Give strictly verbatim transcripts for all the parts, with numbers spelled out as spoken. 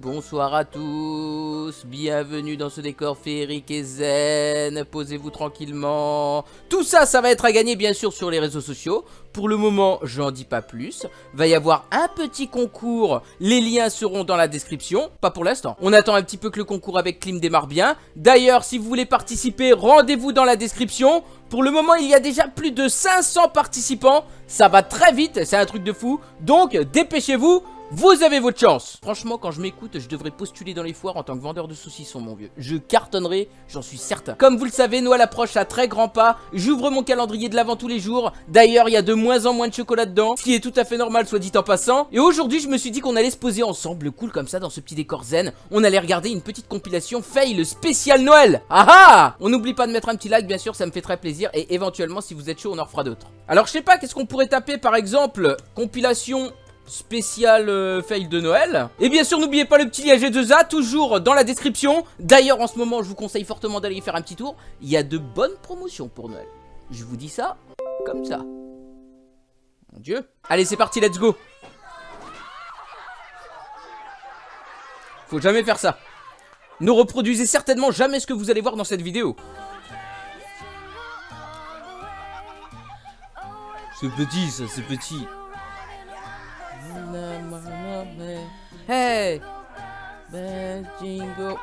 bonsoir à tous, bienvenue dans ce décor féerique et zen, posez-vous tranquillement. Tout ça, ça va être à gagner bien sûr sur les réseaux sociaux. Pour le moment, j'en dis pas plus. Va y avoir un petit concours, les liens seront dans la description, pas pour l'instant. On attend un petit peu que le concours avec Klim démarre bien. D'ailleurs, si vous voulez participer, rendez-vous dans la description. Pour le moment, il y a déjà plus de cinq cents participants, ça va très vite, c'est un truc de fou. Donc, dépêchez-vous, vous avez votre chance. Franchement, quand je m'écoute, je devrais postuler dans les foires en tant que vendeur de saucissons, mon vieux. Je cartonnerai, j'en suis certain. Comme vous le savez, Noël approche à très grands pas. J'ouvre mon calendrier de l'Avent tous les jours. D'ailleurs, il y a de moins en moins de chocolat dedans, ce qui est tout à fait normal, soit dit en passant. Et aujourd'hui, je me suis dit qu'on allait se poser ensemble, cool comme ça, dans ce petit décor zen. On allait regarder une petite compilation fail spécial Noël. Ah ah! On n'oublie pas de mettre un petit like, bien sûr, ça me fait très plaisir. Et éventuellement, si vous êtes chaud, on en refera d'autres. Alors, je sais pas, qu'est-ce qu'on pourrait taper, par exemple, compilation spécial euh, fail de Noël. Et bien sûr, n'oubliez pas le petit lien G deux A, toujours dans la description. D'ailleurs, en ce moment, je vous conseille fortement d'aller y faire un petit tour. Il y a de bonnes promotions pour Noël. Je vous dis ça, comme ça. Mon Dieu. Allez, c'est parti, let's go. Faut jamais faire ça. Ne reproduisez certainement jamais ce que vous allez voir dans cette vidéo. C'est petit, ça, c'est petit. Hey,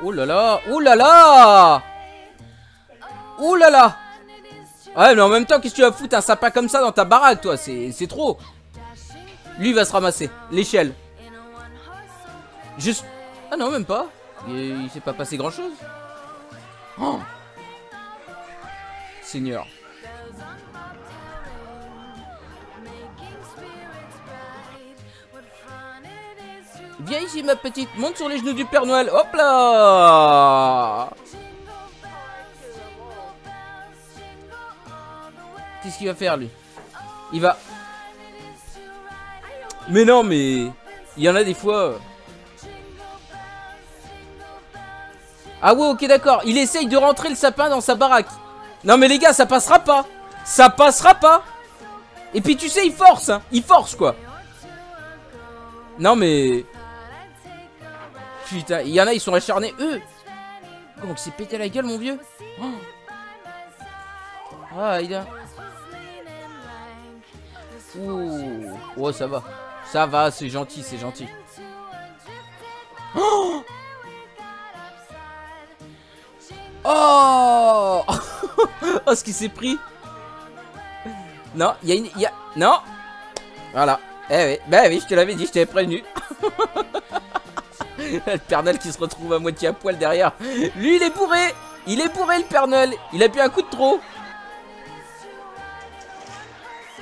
oh là là, oh là là, oh là là. Ouais, mais en même temps, qu'est-ce que tu vas foutre un sapin comme ça dans ta baraque, toi? C'est trop. Lui va se ramasser. L'échelle. Juste. Ah non, même pas. Il, il s'est pas passé grand-chose. Oh. Seigneur. Viens ici, ma petite, monte sur les genoux du Père Noël. Hop là. Qu'est-ce qu'il va faire, lui? Il va... Mais non, mais... Il y en a des fois... Ah ouais, ok, d'accord. Il essaye de rentrer le sapin dans sa baraque. Non, mais les gars, ça passera pas. Ça passera pas. Et puis, tu sais, il force, hein. Il force, quoi. Non, mais... Putain, il y en a, ils sont acharnés, eux. Comment il s'est pété la gueule, mon vieux? Oh. Ah, il a... Ouh. Oh, ça va. Ça va, c'est gentil, c'est gentil. Oh, oh, oh, ce qu'il s'est pris. Non, il y a une... Y a... Non. Voilà. Eh oui, bah oui, je te l'avais dit, je t'avais prévenu. Le Père Noël qui se retrouve à moitié à poil derrière. Lui, il est bourré. Il est bourré, le Père Noël. Il a bu un coup de trop.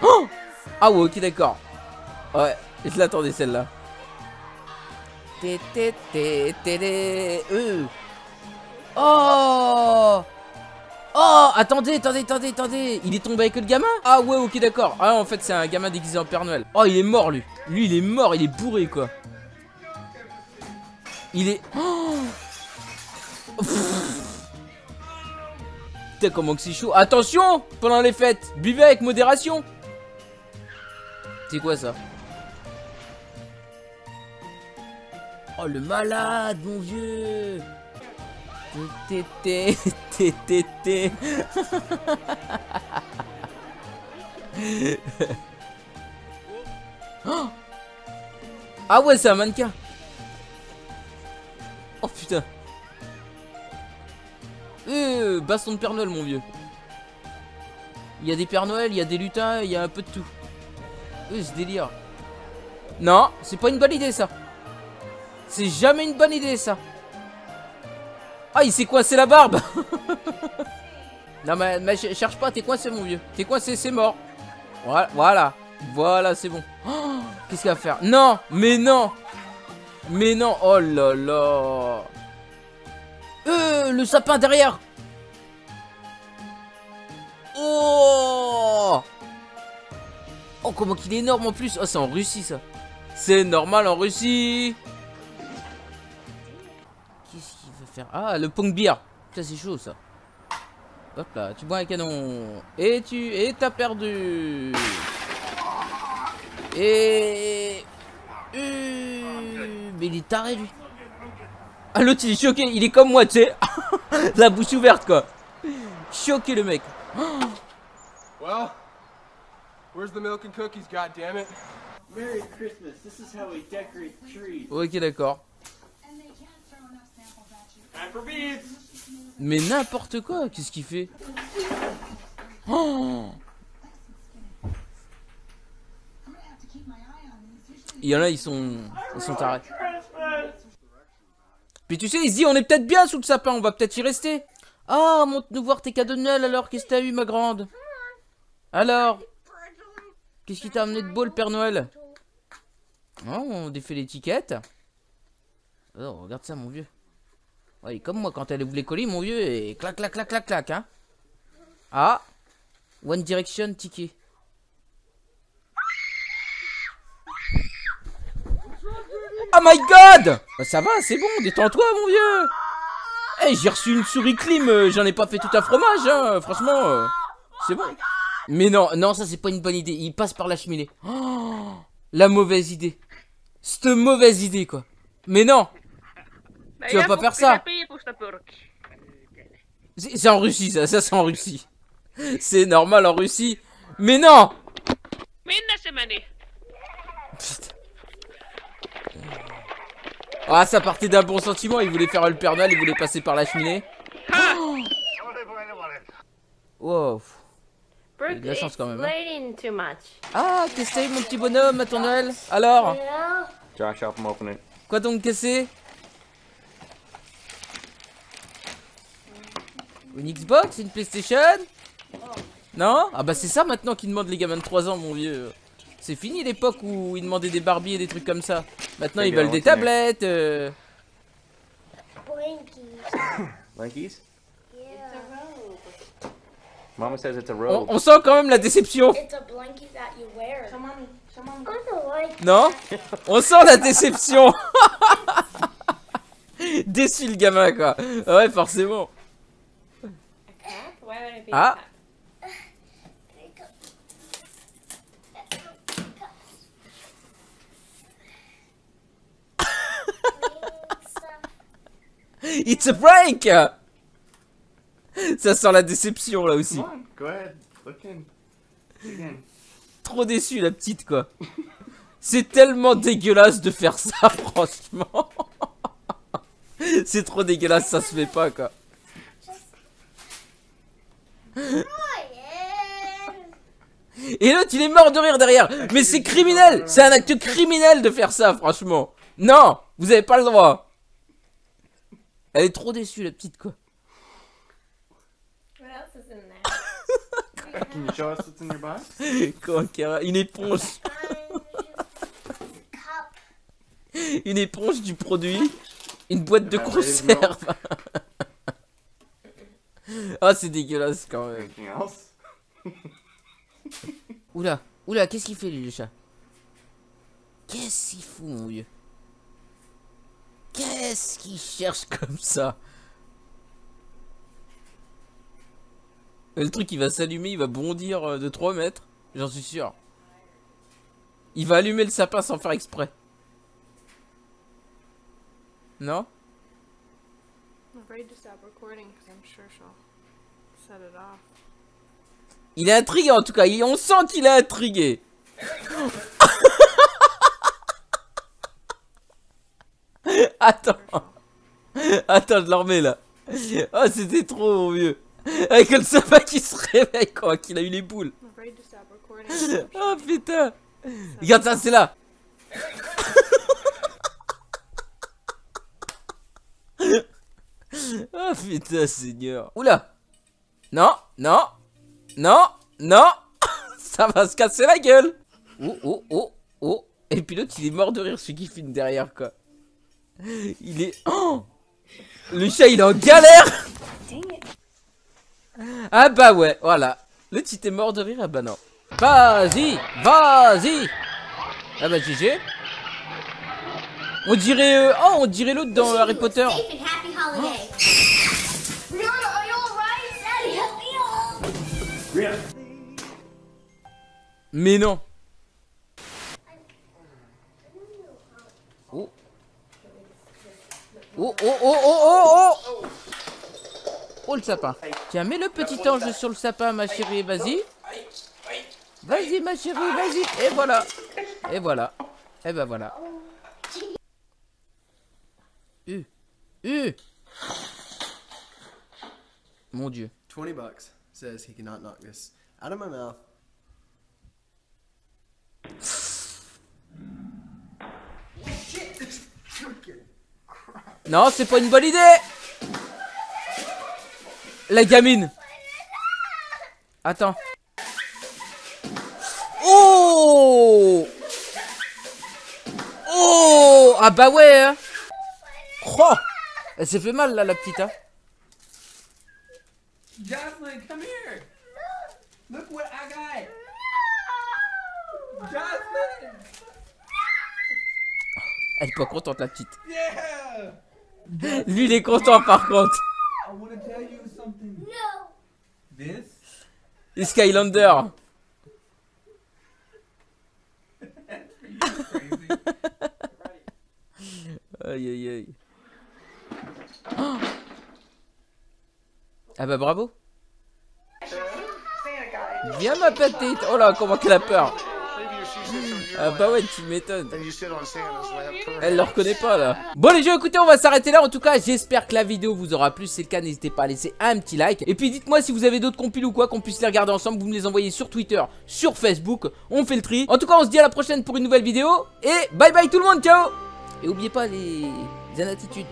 Oh. Ah ouais, ok, d'accord. Ouais, je l'attendais, celle-là. Oh. Oh, attendez, attendez, attendez, attendez. Il est tombé avec le gamin? Ah ouais, ok, d'accord. Ah, en fait, c'est un gamin déguisé en Père Noël. Oh, il est mort, lui. Lui, il est mort, il est bourré, quoi. Il est... Oh. Putain, comment que c'est chaud. Attention, pendant les fêtes, buvez avec modération. C'est quoi, ça? Oh, le malade, mon vieux. Tété, tété, tété. Oh. Ah ouais, c'est un mannequin. Oh putain. Euh, baston de Père Noël, mon vieux. Il y a des Pères Noël, il y a des lutins, il y a un peu de tout. Euh, ce délire. Non, c'est pas une bonne idée, ça. C'est jamais une bonne idée, ça. Ah, il s'est coincé la barbe. Non, mais, mais cherche pas, t'es coincé, mon vieux. T'es coincé, c'est mort. Voilà, voilà, voilà, c'est bon. Oh, qu'est-ce qu'il va faire? Non, mais non. Mais non, oh là là. Euh, le sapin derrière. Oh. Oh, comment qu'il est énorme en plus. Oh, c'est en Russie, ça. C'est normal en Russie. Ah, le pong beer. Putain, c'est chaud, ça. Hop là, tu bois un canon. Et tu... Et t'as perdu. Et... Euh... Mais il est taré, lui. Ah, l'autre il est choqué, il est comme moi, tu sais. La bouche ouverte quoi. Choqué le mec. Well, where's the milk and cookies, goddammit? Merry Christmas, this is how we decorate trees. Ok d'accord. Mais n'importe quoi, qu'est-ce qu'il fait? Oh, il y en a, ils sont, ils sont tarés. Puis tu sais, il se dit, on est peut-être bien sous le sapin, on va peut-être y rester. Ah, oh, monte nous voir tes cadeaux de Noël alors, qu'est-ce que t'as eu ma grande? Alors, qu'est-ce qui t'a amené de beau le Père Noël? Oh, on défait l'étiquette. Oh, regarde ça mon vieux. Ouais, comme moi quand elle vous les coller mon vieux, et clac clac clac clac clac hein. Ah, One Direction ticket. Oh my god! Bah, ça va, c'est bon, détends-toi mon vieux. Eh, hey, j'ai reçu une souris Klim, euh, j'en ai pas fait tout un fromage, hein, franchement, euh, c'est bon. Mais non, non, ça c'est pas une bonne idée, il passe par la cheminée. Oh, la mauvaise idée. Cette mauvaise idée, quoi. Mais non! Tu vas pas faire ça! C'est en Russie, ça, ça c'est en Russie. C'est normal en Russie. Mais non! Putain. Ah, ça partait d'un bon sentiment, il voulait faire le Père Noël, il voulait passer par la cheminée. Oh, wow. Il a de la chance quand même. Hein. Ah, qu'est-ce que t'as eu mon petit bonhomme à ton Noël? Alors? Quoi donc cassé? Une Xbox? Une PlayStation? Non? Ah bah c'est ça maintenant qu'ils demandent les gamins de trois ans mon vieux. C'est fini l'époque où ils demandaient des Barbies et des trucs comme ça. Maintenant ils veulent des tablettes. Euh... On, on sent quand même la déception. Non? On sent la déception. Déçu le gamin quoi. Ouais forcément. Ah. It's a prank. Ça sent la déception là aussi. Trop déçu la petite quoi. C'est tellement dégueulasse de faire ça franchement. C'est trop dégueulasse, ça se fait pas quoi. Et l'autre il est mort de rire derrière. Mais c'est criminel, c'est un acte criminel de faire ça franchement. Non, vous avez pas le droit. Elle est trop déçue la petite quoi. Une éponge. Une éponge du produit. Une boîte de conserve. Ah c'est dégueulasse quand même. Oula, oula, qu'est-ce qu'il fait lui le chat? Qu'est-ce qu'il fout mon vieux? Qu'est-ce qu'il cherche comme ça? Le truc il va s'allumer, il va bondir de trois mètres, j'en suis sûr. Il va allumer le sapin sans faire exprès. Non? Il est intrigué en tout cas, il, on sent qu'il est intrigué. Attends, attends, je le remets là. Oh, c'était trop mon vieux. Avec le sapin qui se réveille quoi, qu'il a eu les boules. Oh putain. Regarde ça, c'est là. Oh putain, Seigneur. Oula. Non, non, non, non. Ça va se casser la gueule. Oh, oh, oh, oh. Et puis l'autre, il est mort de rire, celui qui filme derrière quoi. Il est... Oh, le chat il est en galère. Ah bah ouais, voilà. Le petit est mort de rire, ah bah non. Vas-y, vas-y. Ah bah G G. On dirait... Euh... Oh, on dirait l'autre dans Harry Potter. Oh. Mais non. Oh. Oh, oh, oh, oh, oh, oh. Oh, le sapin. Tiens, mets le petit ange sur le sapin, ma chérie, vas-y. Vas-y, ma chérie, vas-y. Et voilà. Et voilà. Et ben voilà. Euh. Euh. Mon Dieu. twenty bucks says he cannot knock this out of my mouth. Non, c'est pas une bonne idée. La gamine. Attends. Oh. Oh. Ah bah ouais hein. Oh. Elle s'est fait mal là, la petite hein. Jocelyn, come here. Look what I got. Jocelyn. Elle est pas contente, la petite. Yeah. Lui il est content par contre. I want to tell you something. No. This is Skylander. Aïe aïe aïe. Oh. Ah bah bravo. Viens ma petite. Oh là, comment qu'elle a peur. Ah bah ouais, tu m'étonnes. Elle le reconnaît pas là. Bon les gens, écoutez, on va s'arrêter là. En tout cas, j'espère que la vidéo vous aura plu. Si c'est le cas, n'hésitez pas à laisser un petit like. Et puis dites-moi si vous avez d'autres compiles ou quoi, qu'on puisse les regarder ensemble. Vous me les envoyez sur Twitter, sur Facebook. On fait le tri. En tout cas, on se dit à la prochaine pour une nouvelle vidéo. Et bye bye tout le monde, ciao. Et oubliez pas les, les attitudes.